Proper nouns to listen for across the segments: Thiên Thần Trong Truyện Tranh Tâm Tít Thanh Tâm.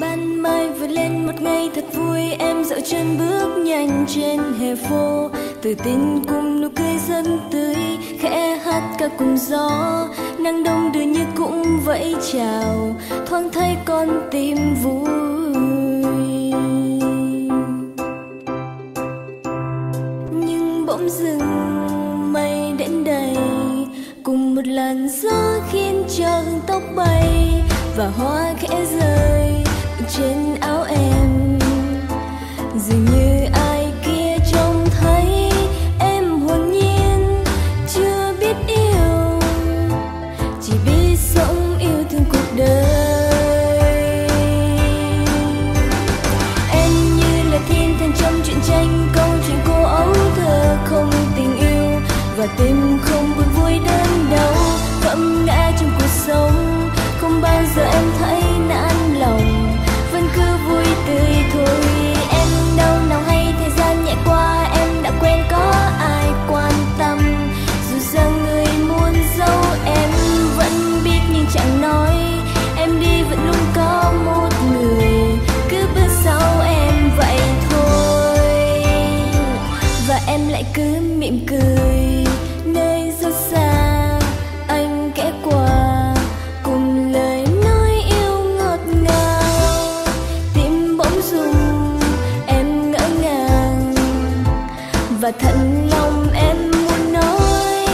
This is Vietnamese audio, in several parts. Ban mai vượt lên một ngày thật vui, em dạo chân bước nhanh trên hè phố. Tự tin cùng nụ cười dân tươi, khẽ hát ca cùng gió. Nắng đông đưa như cũng vẫy chào, thoáng thấy con tim vui. Nhưng bỗng dừng mây đến đầy, cùng một làn gió khiến cho hương tóc bay. Và hoa khẽ rơi trên áo em, dường như ai kia trông thấy em hồn nhiên chưa biết yêu, chỉ biết sống yêu thương cuộc đời. Em như là thiên thần trong truyện tranh, câu chuyện cô ấu thơ không tình yêu, và tim không buồn vui đơn đau vẫm ngã trong cuộc sống. Không bao giờ em thấy nản lòng, vẫn cứ vui tươi thôi. Em đâu nào hay thời gian nhẹ qua, em đã quên có ai quan tâm. Dù rằng người muốn dấu em vẫn biết nhưng chẳng nói. Em đi vẫn luôn có một người cứ bước sau em vậy thôi. Và em lại cứ mỉm cười nơi rất xa. Và thật lòng em muốn nói,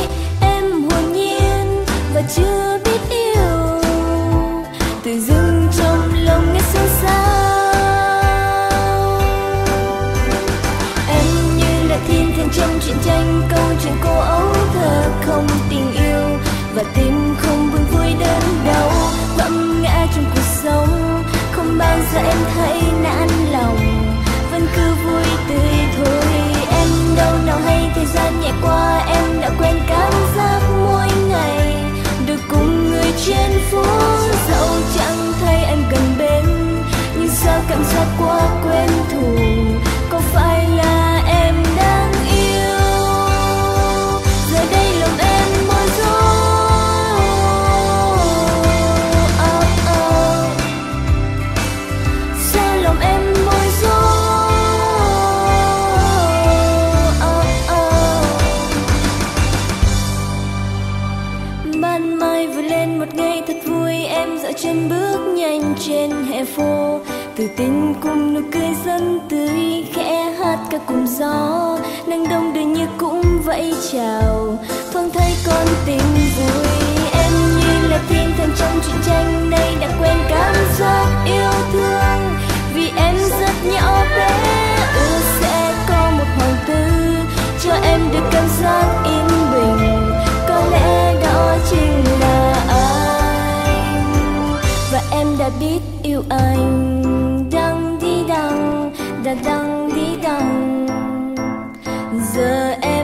em hồn nhiên và chưa biết yêu, tự dưng trong lòng nghe xôn xao. Em như là thiên thần trong truyện tranh, câu chuyện cô ấu thơ không tình yêu, và tim không buồn vui đớn đau vẫm ngã trong cuộc sống. Không bao giờ em thấy nản lòng, vẫn cứ vui tươi thôi. Đâu nào hay thời gian nhẹ qua, em đã quen cảm giác mỗi ngày được cùng người trên phố. Dẫu chẳng thấy anh gần bên, nhưng sao cảm giác quá quen thuộc. Có phải là em đang yêu? Giờ đây lòng em bối rối. Sao lòng em bối rối? Chân bước nhanh trên hè phố, tự tin cùng nụ cười dân tươi, khẽ hát ca cùng gió. Nắng đông đưa như cũng vẫy chào, thoáng thấy con tim vui. Em như là thiên thần trong truyện tranh, nay đã quen cảm giác yêu thương, vì em rất nhỏ bé. Sẽ có một hoàng tử cho em được cảm giác yên bình, có lẽ đó chính là anh. Và em đã biết yêu anh. Đang đi đằng, đã đang đi đằng. Giờ em